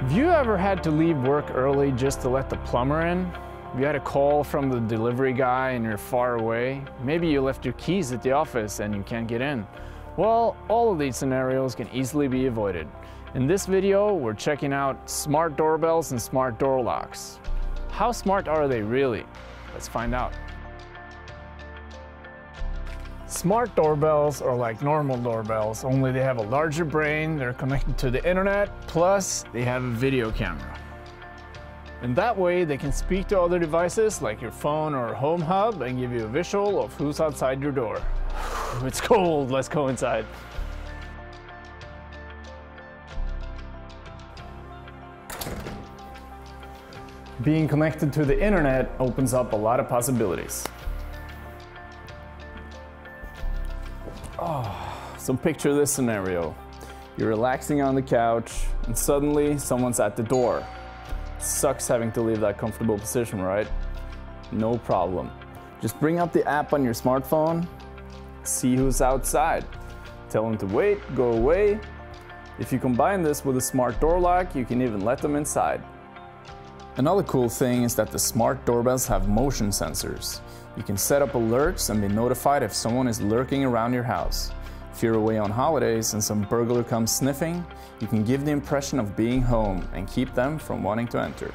Have you ever had to leave work early just to let the plumber in? Have you had a call from the delivery guy and you're far away? Maybe you left your keys at the office and you can't get in. Well, all of these scenarios can easily be avoided. In this video, we're checking out smart doorbells and smart door locks. How smart are they really? Let's find out. Smart doorbells are like normal doorbells, only they have a larger brain, they're connected to the internet, plus they have a video camera. And that way they can speak to other devices like your phone or home hub and give you a visual of who's outside your door. It's cold, let's go inside. Being connected to the internet opens up a lot of possibilities. Oh, so picture this scenario. You're relaxing on the couch and suddenly someone's at the door. It sucks having to leave that comfortable position, right? No problem. Just bring up the app on your smartphone, see who's outside. Tell them to wait, go away. If you combine this with a smart door lock, you can even let them inside. Another cool thing is that the smart doorbells have motion sensors. You can set up alerts and be notified if someone is lurking around your house. If you're away on holidays and some burglar comes sniffing, you can give the impression of being home and keep them from wanting to enter.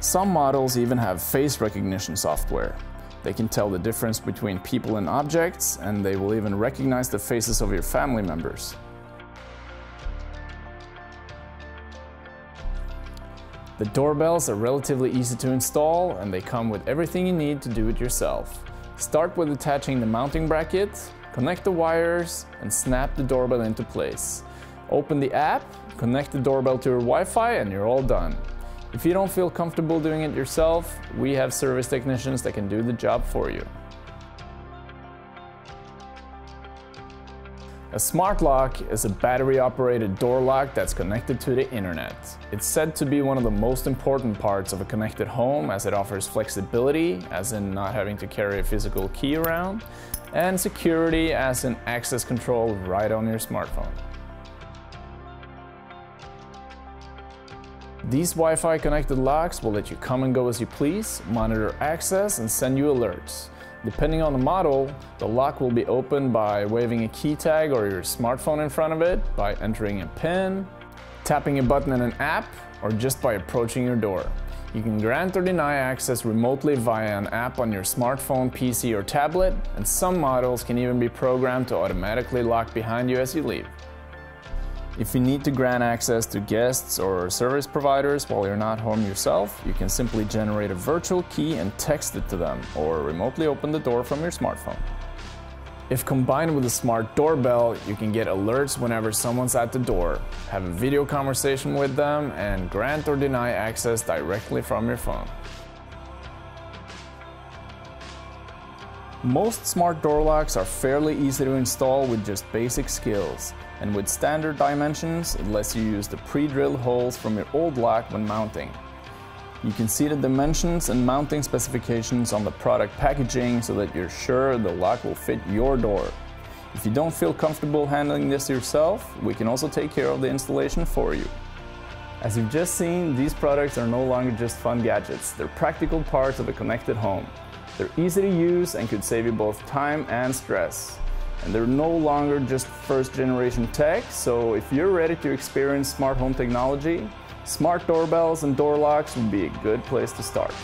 Some models even have face recognition software. They can tell the difference between people and objects, and they will even recognize the faces of your family members. The doorbells are relatively easy to install and they come with everything you need to do it yourself. Start with attaching the mounting bracket, connect the wires and snap the doorbell into place. Open the app, connect the doorbell to your Wi-Fi and you're all done. If you don't feel comfortable doing it yourself, we have service technicians that can do the job for you. A smart lock is a battery-operated door lock that's connected to the internet. It's said to be one of the most important parts of a connected home as it offers flexibility, as in not having to carry a physical key around, and security, as in access control right on your smartphone. These Wi-Fi connected locks will let you come and go as you please, monitor access, and send you alerts. Depending on the model, the lock will be opened by waving a key tag or your smartphone in front of it, by entering a PIN, tapping a button in an app, or just by approaching your door. You can grant or deny access remotely via an app on your smartphone, PC, or tablet, and some models can even be programmed to automatically lock behind you as you leave. If you need to grant access to guests or service providers while you're not home yourself, you can simply generate a virtual key and text it to them, or remotely open the door from your smartphone. If combined with a smart doorbell, you can get alerts whenever someone's at the door, have a video conversation with them, and grant or deny access directly from your phone. Most smart door locks are fairly easy to install with just basic skills, and with standard dimensions it lets you use the pre-drilled holes from your old lock when mounting. You can see the dimensions and mounting specifications on the product packaging so that you're sure the lock will fit your door. If you don't feel comfortable handling this yourself, we can also take care of the installation for you. As you've just seen, these products are no longer just fun gadgets, they're practical parts of a connected home. They're easy to use and could save you both time and stress. And they're no longer just first-generation tech, so if you're ready to experience smart home technology, smart doorbells and door locks would be a good place to start.